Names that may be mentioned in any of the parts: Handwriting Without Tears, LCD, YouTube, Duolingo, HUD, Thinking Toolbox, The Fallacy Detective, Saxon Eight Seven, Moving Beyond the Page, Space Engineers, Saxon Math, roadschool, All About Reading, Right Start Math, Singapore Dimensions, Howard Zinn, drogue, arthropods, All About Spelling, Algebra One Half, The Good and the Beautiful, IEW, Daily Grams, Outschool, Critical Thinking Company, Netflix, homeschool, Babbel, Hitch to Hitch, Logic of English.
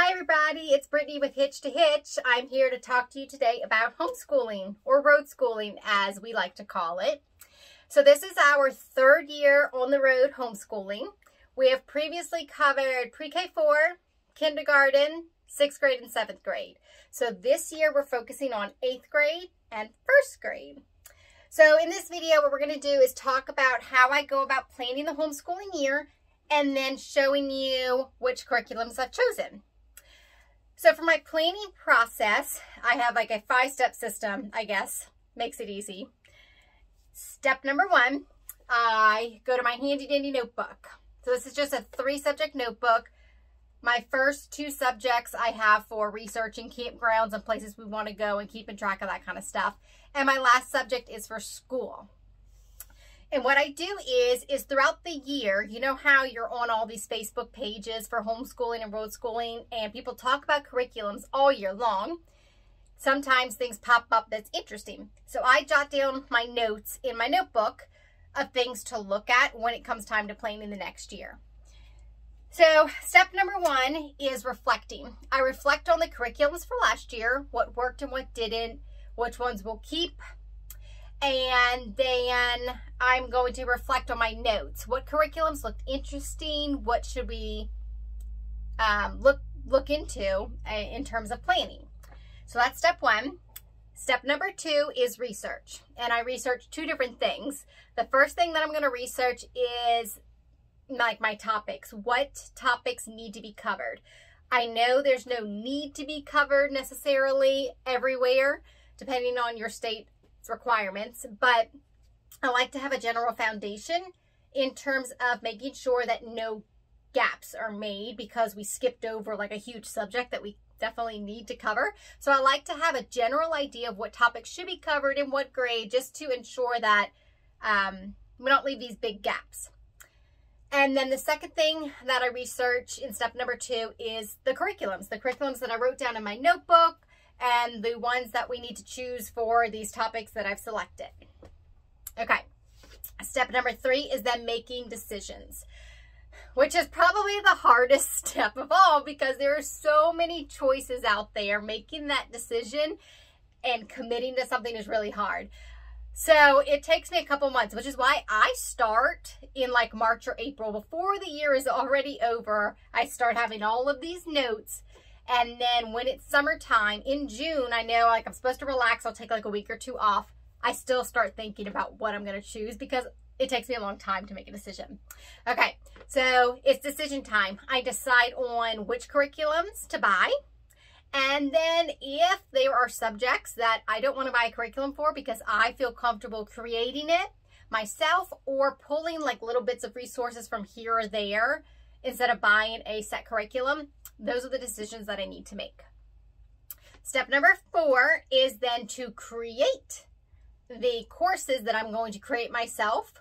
Hi everybody, it's Brittany with Hitch to Hitch. I'm here to talk to you today about homeschooling, or road schooling as we like to call it. So this is our third year on the road homeschooling. We have previously covered pre-K-4, kindergarten, 6th grade, and 7th grade. So this year we're focusing on 8th grade and 1st grade. So in this video, what we're going to do is talk about how I go about planning the homeschooling year and then showing you which curriculums I've chosen. So for my planning process, I have like a five-step system, I guess, makes it easy. Step number one, I go to my handy-dandy notebook. So this is just a three-subject notebook. My first two subjects I have for researching campgrounds and places we want to go and keeping track of that kind of stuff. And my last subject is for school. And what I do is throughout the year, you know how you're on all these Facebook pages for homeschooling and road schooling, and people talk about curriculums all year long. Sometimes things pop up that's interesting. So I jot down my notes in my notebook of things to look at when it comes time to planning the next year. So step number one is reflecting. I reflect on the curriculums for last year, what worked and what didn't, which ones we'll keep. And then I'm going to reflect on my notes. What curriculums looked interesting? What should we look into in terms of planning? So that's step one. Step number two is research. And I research two different things. The first thing that I'm going to research is like my topics. What topics need to be covered? I know there's no need to be covered necessarily everywhere, depending on your state's requirements, but I like to have a general foundation in terms of making sure that no gaps are made because we skipped over like a huge subject that we definitely need to cover. So I like to have a general idea of what topics should be covered in what grade, just to ensure that we don't leave these big gaps. And then the second thing that I research in step number two is the curriculums that I wrote down in my notebook and the ones that we need to choose for these topics that I've selected. Okay, step number three is then making decisions, which is probably the hardest step of all because there are so many choices out there. Making that decision and committing to something is really hard. So it takes me a couple months, which is why I start in like March or April. Before the year is already over, I start having all of these notes. And then when it's summertime in June, I know like I'm supposed to relax. I'll take like a week or two off. I still start thinking about what I'm going to choose because it takes me a long time to make a decision. Okay, so it's decision time. I decide on which curriculums to buy. And then if there are subjects that I don't want to buy a curriculum for because I feel comfortable creating it myself or pulling like little bits of resources from here or there instead of buying a set curriculum, those are the decisions that I need to make. Step number four is then to create the courses that I'm going to create myself.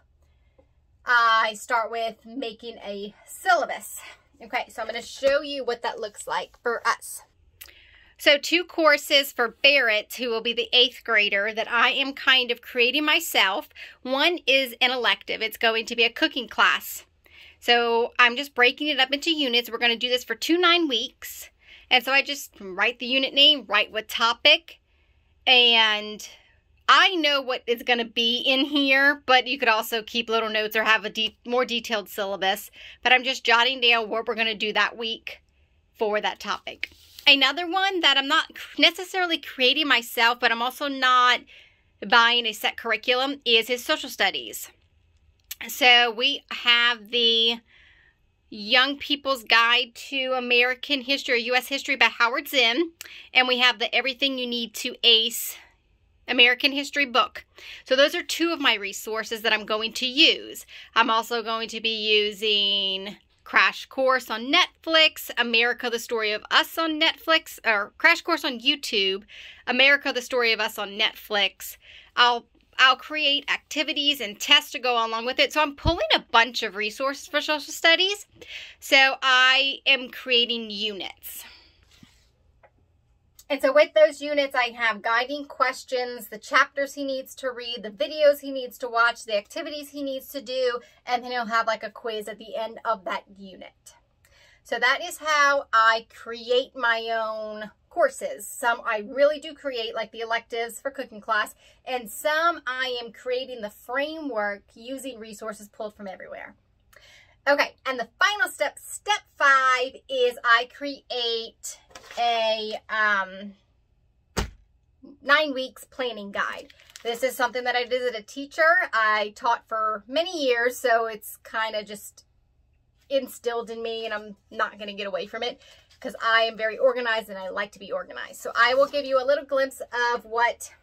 I start with making a syllabus. Okay, so I'm going to show you what that looks like for us. So two courses for Barrett, who will be the 8th grader, that I am kind of creating myself. One is an elective. It's going to be a cooking class. So I'm just breaking it up into units. We're going to do this for 9 weeks. And so I just write the unit name, write what topic. And I know what is going to be in here, but you could also keep little notes or have a more detailed syllabus. But I'm just jotting down what we're going to do that week for that topic. Another one that I'm not necessarily creating myself, but I'm also not buying a set curriculum, is his social studies. So we have the Young People's Guide to American History or U.S. History by Howard Zinn, and we have the Everything You Need to Ace American History book. So those are two of my resources that I'm going to use. I'm also going to be using Crash Course on Netflix, America the Story of Us on Netflix, or Crash Course on YouTube, America the Story of Us on Netflix. I'll create activities and tests to go along with it. So I'm pulling a bunch of resources for social studies. So I am creating units. And so with those units, I have guiding questions, the chapters he needs to read, the videos he needs to watch, the activities he needs to do, and then he'll have like a quiz at the end of that unit. So that is how I create my own courses. Some I really do create, like the electives for cooking class, and some I am creating the framework using resources pulled from everywhere. Okay, and the final step, step 5, is I create a 9 weeks planning guide. This is something that I did as a teacher. I taught for many years, so it's kind of just instilled in me, and I'm not going to get away from it because I am very organized and I like to be organized. So I will give you a little glimpse of what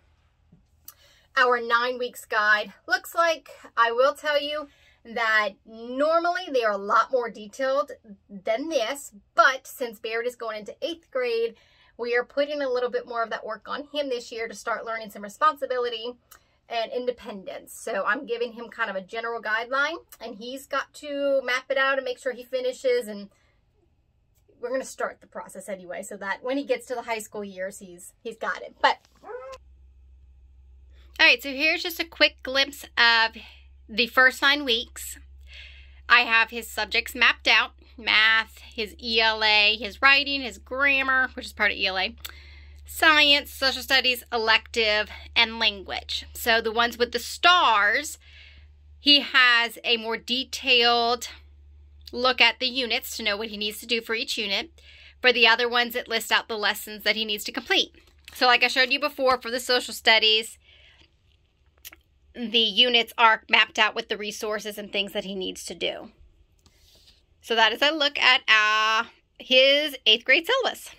our 9 weeks guide looks like. I will tell you that normally they are a lot more detailed than this, but since Barrett is going into 8th grade, we are putting a little bit more of that work on him this year to start learning some responsibility and independence. So I'm giving him kind of a general guideline, and he's got to map it out and make sure he finishes, and we're going to start the process anyway so that when he gets to the high school years, he's got it. But all right, so here's just a quick glimpse of the first 9 weeks. I have his subjects mapped out: math, his ELA, his writing, his grammar, which is part of ELA, science, social studies, elective, and language. So the ones with the stars, he has a more detailed look at the units to know what he needs to do for each unit. For the other ones, it lists out the lessons that he needs to complete. So like I showed you before, for the social studies, the units are mapped out with the resources and things that he needs to do. So that is a look at his 8th grade syllabus.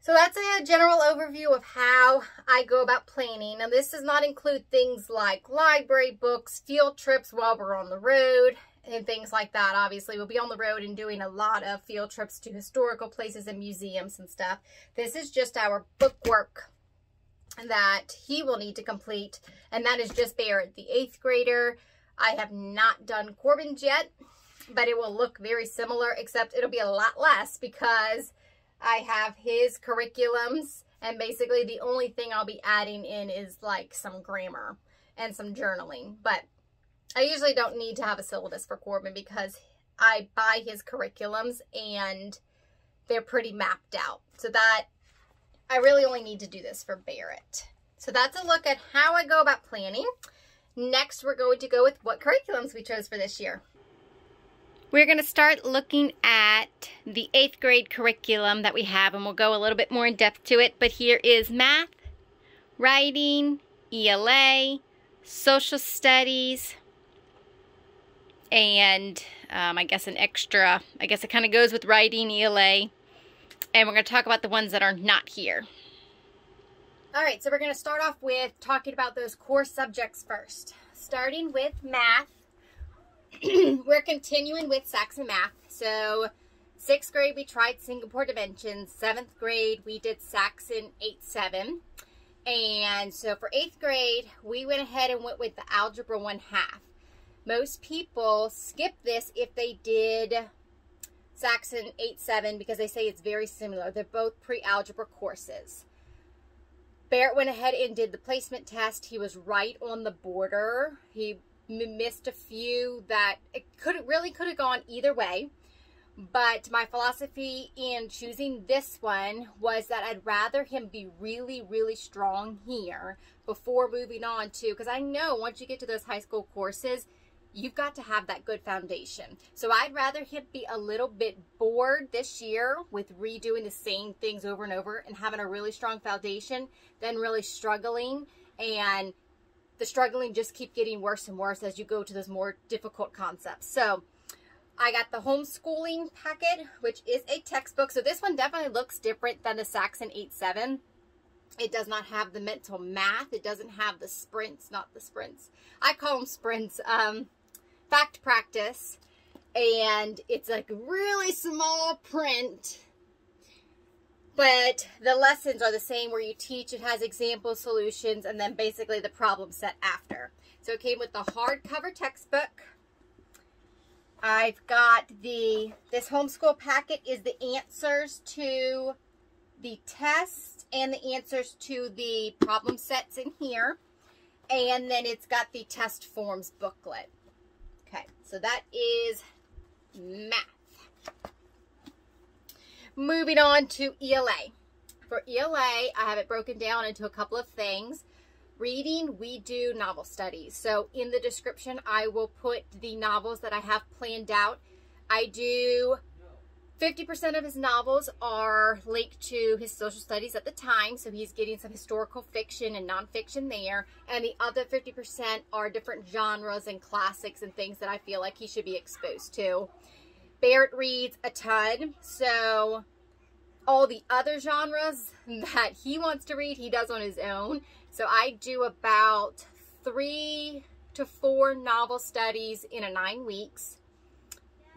So that's a general overview of how I go about planning. Now, this does not include things like library books, field trips while we're on the road, and things like that. Obviously, we'll be on the road and doing a lot of field trips to historical places and museums and stuff. This is just our book work that he will need to complete, and that is just Barrett, the 8th grader. I have not done Corbin's yet, but it will look very similar, except it'll be a lot less because I have his curriculums, and basically the only thing I'll be adding in is like some grammar and some journaling. But I usually don't need to have a syllabus for Corbin because I buy his curriculums and they're pretty mapped out. So that I really only need to do this for Barrett. So that's a look at how I go about planning. Next, we're going to go with what curriculums we chose for this year. We're going to start looking at the 8th grade curriculum that we have, and we'll go a little bit more in depth to it. But here is math, writing, ELA, social studies, and I guess an extra. I guess it kind of goes with writing, ELA, and we're going to talk about the ones that are not here. All right, so we're going to start off with talking about those core subjects first. Starting with math, we're continuing with Saxon Math. So 6th grade, we tried Singapore Dimensions. 7th grade, we did Saxon 8-7. And so for 8th grade, we went ahead and went with the Algebra 1/2. Most people skip this if they did Saxon 8-7 because they say it's very similar. They're both pre-algebra courses. Barrett went ahead and did the placement test. He was right on the border. He missed a few that it really could have gone either way. But my philosophy in choosing this one was that I'd rather him be really, really strong here before moving on to, because I know once you get to those high school courses, you've got to have that good foundation. So I'd rather him be a little bit bored this year with redoing the same things over and over and having a really strong foundation than really struggling, and the struggling just keep getting worse and worse as you go to those more difficult concepts. So I got the homeschooling packet, which is a textbook. So this one definitely looks different than the Saxon 8-7. It does not have the mental math. It doesn't have the sprints, not the sprints. I call them sprints. Fact practice, and it's like really small print, but the lessons are the same where you teach. It has example solutions and then basically the problem set after. So it came with the hardcover textbook. I've got this homeschool packet is the answers to the tests and the answers to the problem sets in here, and then it's got the test forms booklet. Okay, so that is Math. Moving on to ELA. For ELA, I have it broken down into a couple of things. Reading, we do novel studies. So in the description, I will put the novels that I have planned out. I do 50% of his novels are linked to his social studies at the time. So he's getting some historical fiction and nonfiction there. And the other 50% are different genres and classics and things that I feel like he should be exposed to. Barrett reads a ton. So all the other genres that he wants to read, he does on his own. So I do about 3 to 4 novel studies in a 9 weeks.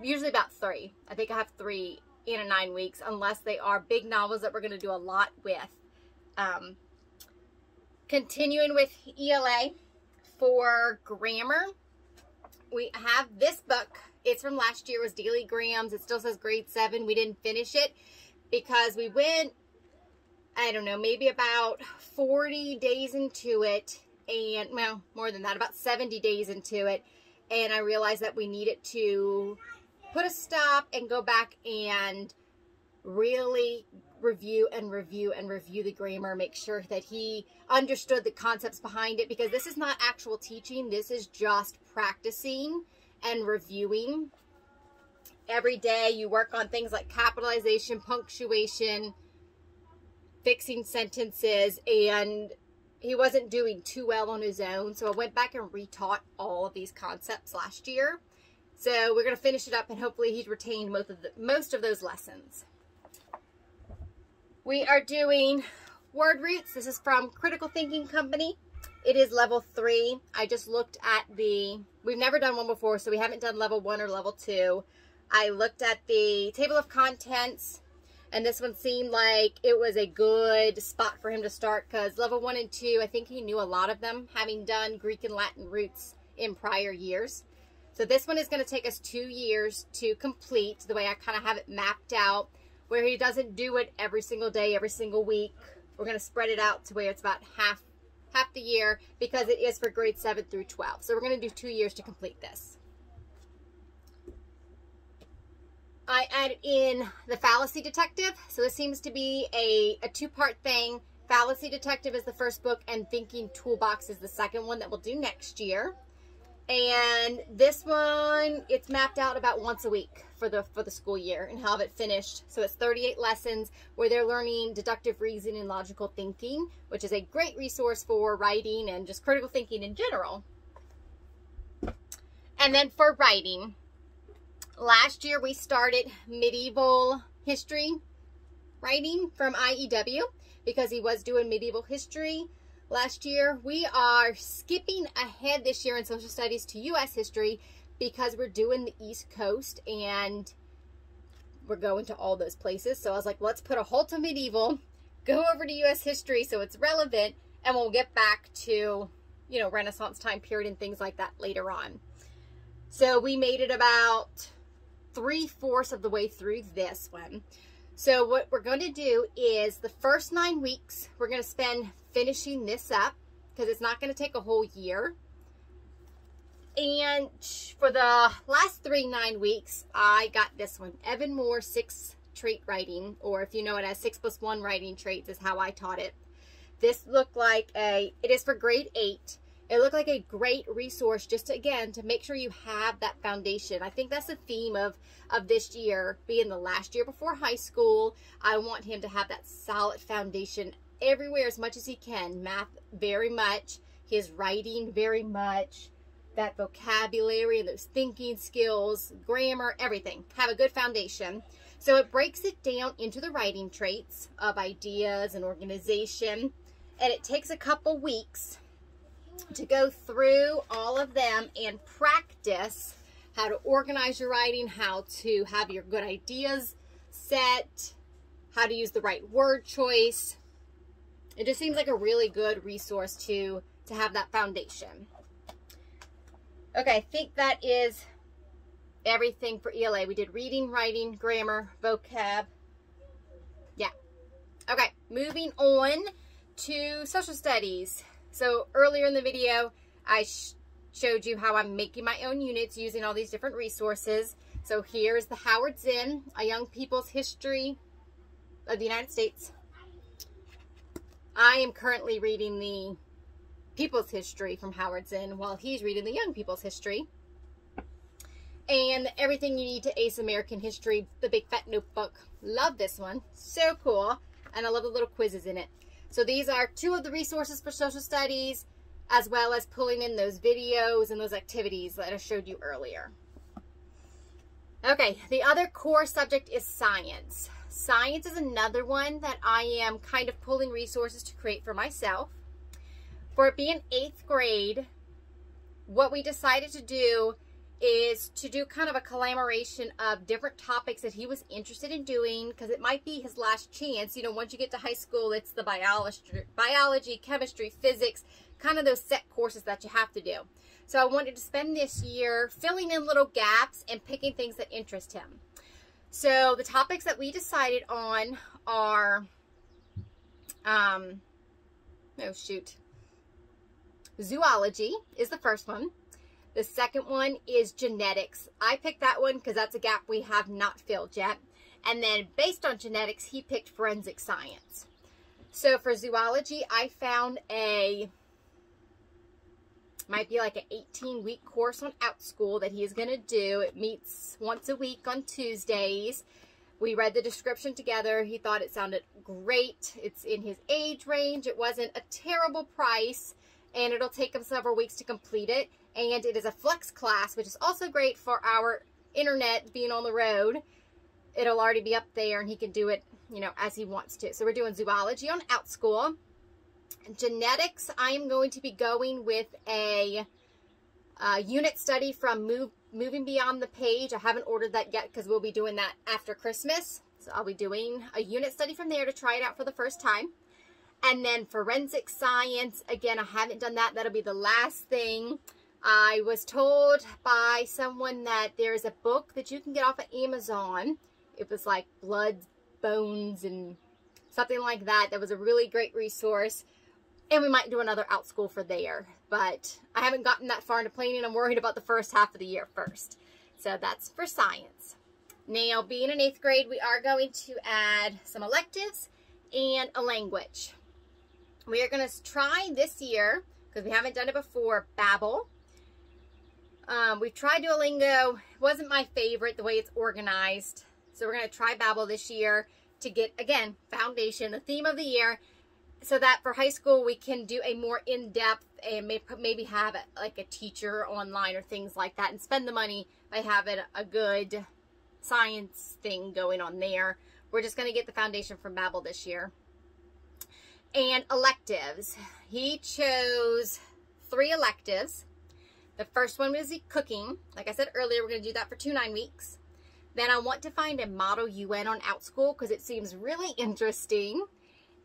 Usually about 3. I think I have 3 in a 9 weeks, unless they are big novels that we're going to do a lot with. Continuing with ELA, for grammar, we have this book. It's from last year. It was Daily Grams. It still says grade 7. We didn't finish it, because we went, I don't know, maybe about 40 days into it, and, well, more than that, about 70 days into it, and I realized that we needed to put a stop and go back and really review the grammar, make sure that he understood the concepts behind it, because this is not actual teaching, this is just practicing and reviewing. Every day you work on things like capitalization, punctuation, fixing sentences, and he wasn't doing too well on his own. So I went back and retaught all of these concepts last year. So we're going to finish it up, and hopefully he's retained most of those lessons. We are doing word roots. This is from Critical Thinking Company. It is level 3. I just looked at we've never done one before, so we haven't done level 1 or level 2. I looked at the table of contents, and this one seemed like it was a good spot for him to start, because level 1 and 2, I think he knew a lot of them, having done Greek and Latin roots in prior years. So this one is going to take us 2 years to complete, the way I kind of have it mapped out, where he doesn't do it every single day, every single week. We're going to spread it out to where it's about half the year, because it is for grades 7 through 12. So we're going to do 2 years to complete this. I added in The Fallacy Detective. So this seems to be a two-part thing. Fallacy Detective is the first book, and Thinking Toolbox is the second one that we'll do next year. And this one, it's mapped out about once a week for the school year, and have it finished. So it's 38 lessons where they're learning deductive reasoning and logical thinking, which is a great resource for writing and just critical thinking in general. And then for writing, last year we started medieval history writing from IEW, because he was doing medieval history last year. We are skipping ahead this year in social studies to U.S. history, because we're doing the East Coast and we're going to all those places. So I was like, let's put a halt to medieval, go over to U.S. history so it's relevant, and we'll get back to, you know, Renaissance time period and things like that later on. So we made it about 3/4 of the way through this one. So what we're going to do is the first 9 weeks, we're going to spend finishing this up, because it's not going to take a whole year. And for the last 9 weeks, I got this one, Evan Moore 6 trait writing, or if you know it as 6+1 writing traits, is how I taught it. This looked like it is for grade 8. It looked like a great resource, just again, to make sure you have that foundation. I think that's the theme of this year, being the last year before high school. I want him to have that solid foundation everywhere as much as he can. Math very much, his writing very much, that vocabulary and those thinking skills, grammar, everything. Have a good foundation. So it breaks it down into the writing traits of ideas and organization, and it takes a couple weeks to go through all of them and practice how to organize your writing, how to have your good ideas set, how to use the right word choice. It just seems like a really good resource to have that foundation. Okay, I think that is everything for ELA. We did reading, writing, grammar, vocab. Yeah. Okay, moving on to social studies. So earlier in the video, I showed you how I'm making my own units using all these different resources. So here's the Howard Zinn, A Young People's History of the United States. I am currently reading the People's History from Howard Zinn while he's reading the Young People's History. And everything you need to ace American history, the big fat notebook. Love this one. So cool. And I love the little quizzes in it. So these are two of the resources for social studies, as well as pulling in those videos and those activities that I showed you earlier. Okay, the other core subject is science. Science is another one that I am kind of pulling resources to create for myself. For it being 8th grade, what we decided to do is to do kind of a collaboration of different topics that he was interested in doing, because it might be his last chance. You know, once you get to high school, it's the biology, chemistry, physics, kind of those set courses that you have to do. So I wanted to spend this year filling in little gaps and picking things that interest him. So the topics that we decided on are, zoology is the first one. The second one is genetics. I picked that one because that's a gap we have not filled yet. And then based on genetics, he picked forensic science. So for zoology, I found might be like an 18-week course on Outschool that he is going to do. It meets once a week on Tuesdays. We read the description together. He thought it sounded great. It's in his age range. It wasn't a terrible price, and it'll take him several weeks to complete it. And it is a flex class, which is also great for our internet being on the road. It'll already be up there, and he can do it, you know, as he wants to. So we're doing zoology on Outschool. Genetics, I am going to be going with a unit study from Moving Beyond the Page. I haven't ordered that yet because we'll be doing that after Christmas. So I'll be doing a unit study from there to try it out for the first time. And then forensic science, again, I haven't done that. That'll be the last thing. I was told by someone that there is a book that you can get off of Amazon. It was like Blood, Bones, and something like that. That was a really great resource. And we might do another Outschool for there. But I haven't gotten that far into planning. I'm worried about the first half of the year first. So that's for science. Now, being in 8th grade, we are going to add some electives and a language. We are going to try this year, because we haven't done it before, Babbel. We've tried Duolingo. It wasn't my favorite, the way it's organized. So we're going to try Babbel this year to get, again, foundation, the theme of the year, so that for high school we can do a more in-depth and maybe have like a teacher online or things like that, and spend the money by having a good science thing going on there. We're just going to get the foundation from Babbel this year. And electives. He chose 3 electives. The first one was the cooking. Like I said earlier, we're going to do that for 2 9-weeks. Then I want to find a Model UN on Outschool because it seems really interesting.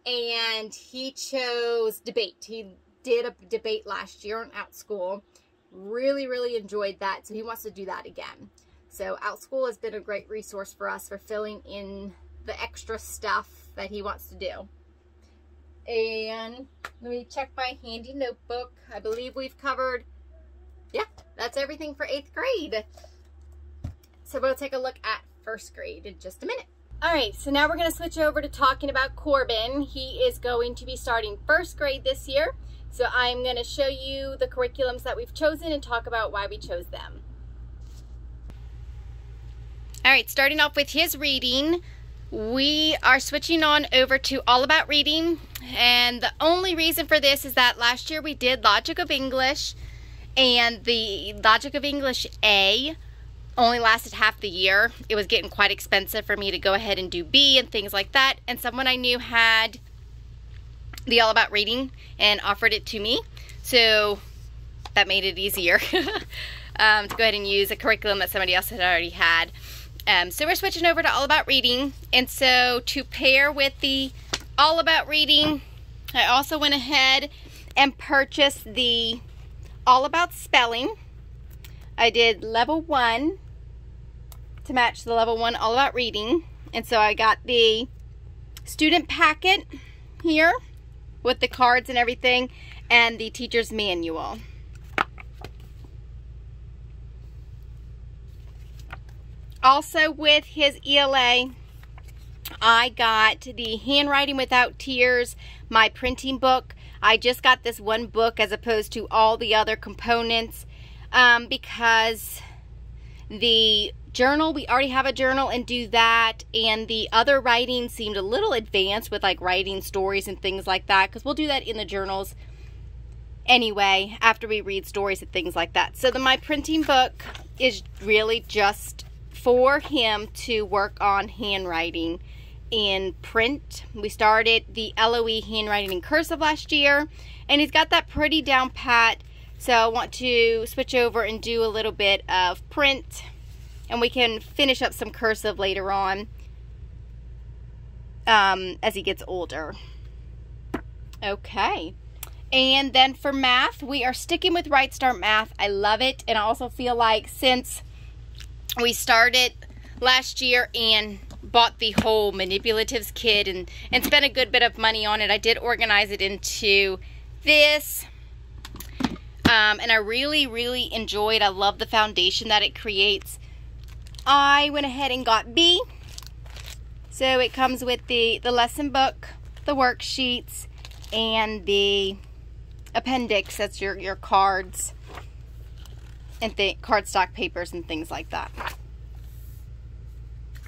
And he chose debate. He did a debate last year on Outschool. Really, really enjoyed that. So he wants to do that again. So Outschool has been a great resource for us for filling in the extra stuff that he wants to do. And let me check my handy notebook. I believe we've covered, yeah, that's everything for 8th grade. So we'll take a look at 1st grade in just a minute. All right, so now we're going to switch over to talking about Corbin. He is going to be starting 1st grade this year. So I'm going to show you the curriculums that we've chosen and talk about why we chose them. All right, starting off with his reading, we are switching on over to All About Reading. And the only reason for this is that last year we did Logic of English, and the Logic of English A only lasted half the year. It was getting quite expensive for me to go ahead and do B and things like that. And someone I knew had the All About Reading and offered it to me. So that made it easier to go ahead and use a curriculum that somebody else had already had. So we're switching over to All About Reading. And so to pair with the All About Reading, I also went ahead and purchased the All About Spelling. I did level 1 to match the level 1 All About Reading. And so I got the student packet here with the cards and everything, and the teacher's manual. Also with his ELA, I got the Handwriting Without Tears, my printing book. I just got this one book as opposed to all the other components because the journal, we already have a journal and do that, and the other writing seemed a little advanced with like writing stories and things like that, because we'll do that in the journals anyway after we read stories and things like that. So the my printing book is really just for him to work on handwriting in print. We started the LOE handwriting in cursive last year, and he's got that pretty down pat. So I want to switch over and do a little bit of print, and we can finish up some cursive later on as he gets older. Okay. And then for math, we are sticking with Right Start Math. I love it, and I also feel like since we started last year and bought the whole manipulatives kit and spent a good bit of money on it, I did organize it into this. And I really, really enjoyed. I love the foundation that it creates. I went ahead and got B. So it comes with the lesson book, the worksheets, and the appendix. That's your cards and cardstock papers and things like that.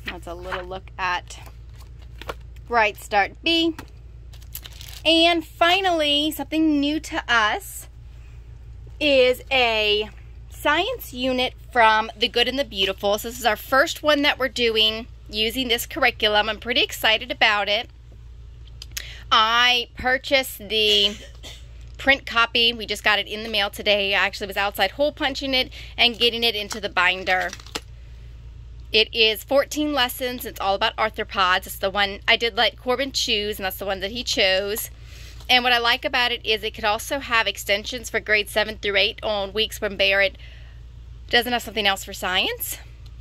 That's a little look at Right Start B. And finally, something new to us is a science unit from The Good and the Beautiful. So this is our first one that we're doing using this curriculum. I'm pretty excited about it. I purchased the print copy. We just got it in the mail today. I actually was outside hole punching it and getting it into the binder. It is 14 lessons. It's all about arthropods. It's the one I did let Corbin choose, and that's the one that he chose. And what I like about it is it could also have extensions for grades 7 through 8 on weeks when Barrett doesn't have something else for science.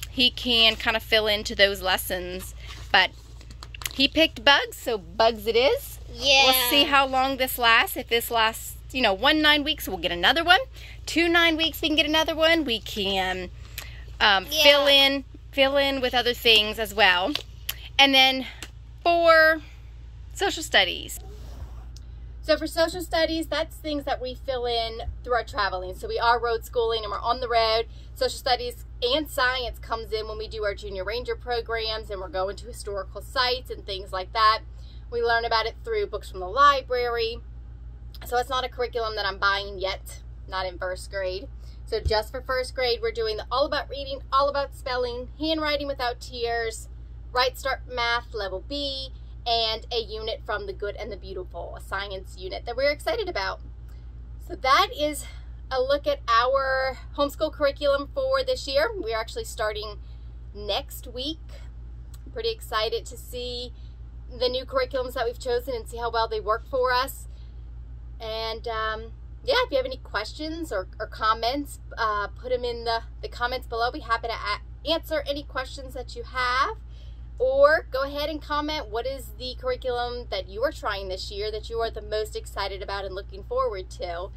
He can kind of fill into those lessons, but he picked bugs, so bugs it is. Yeah. We'll see how long this lasts. If this lasts, you know, 1 9 weeks, we'll get another one. 2 9 weeks, we can get another one. We can fill in with other things as well. And then for social studies. So for social studies, that's things that we fill in through our traveling. So we are road schooling and we're on the road. Social studies and science comes in when we do our Junior Ranger programs and we're going to historical sites and things like that. We learn about it through books from the library. So it's not a curriculum that I'm buying yet, not in first grade. So just for first grade, we're doing the All About Reading, All About Spelling, Handwriting Without Tears, Right Start Math, Level B, and a unit from The Good and the Beautiful, a science unit that we're excited about. So that is a look at our homeschool curriculum for this year. We're actually starting next week. I'm pretty excited to see the new curriculums that we've chosen and see how well they work for us. And yeah, if you have any questions or comments, put them in the comments below. I'll be happy to answer any questions that you have. Or go ahead and comment, what is the curriculum that you are trying this year that you are the most excited about and looking forward to?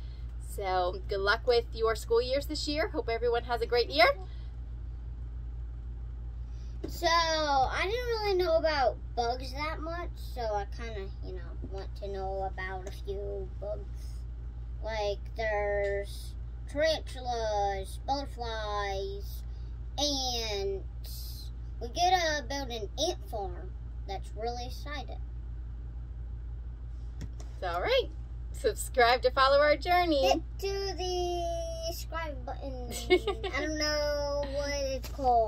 So good luck with your school years this year. Hope everyone has a great year. So I didn't really know about bugs that much, so I kind of, you know, want to know about a few bugs. Like there's tarantulas, butterflies, ants. We get to build an ant farm. That's really exciting. All right. Subscribe to follow our journey. Hit to the subscribe button. I don't know what it's called.